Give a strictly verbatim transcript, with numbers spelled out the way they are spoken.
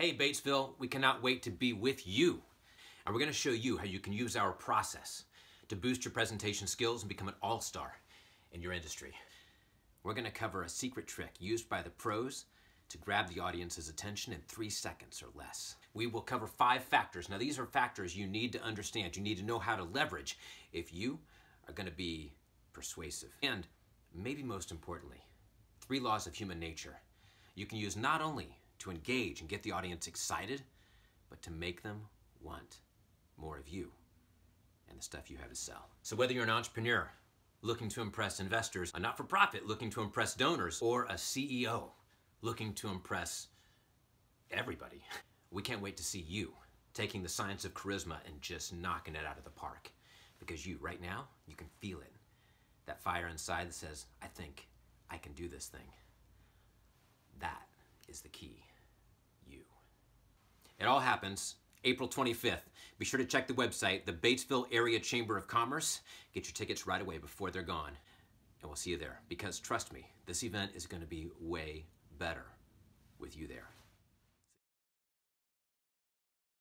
Hey Batesville, we cannot wait to be with you. And we're going to show you how you can use our process to boost your presentation skills and become an all-star in your industry. We're going to cover a secret trick used by the pros to grab the audience's attention in three seconds or less. We will cover five factors. Now these are factors you need to understand. You need to know how to leverage if you are going to be persuasive. And maybe most importantly, three laws of human nature you can use not only to engage and get the audience excited, but to make them want more of you and the stuff you have to sell. So whether you're an entrepreneur looking to impress investors, a not-for-profit looking to impress donors, or a C E O looking to impress everybody, we can't wait to see you taking the science of charisma and just knocking it out of the park. Because you, right now, you can feel it. That fire inside that says, I think I can do this thing. That is the key. You. It all happens April twenty-fifth. Be sure to check the website, the Batesville Area Chamber of Commerce. Get your tickets right away before they're gone. And we'll see you there. Because trust me, this event is going to be way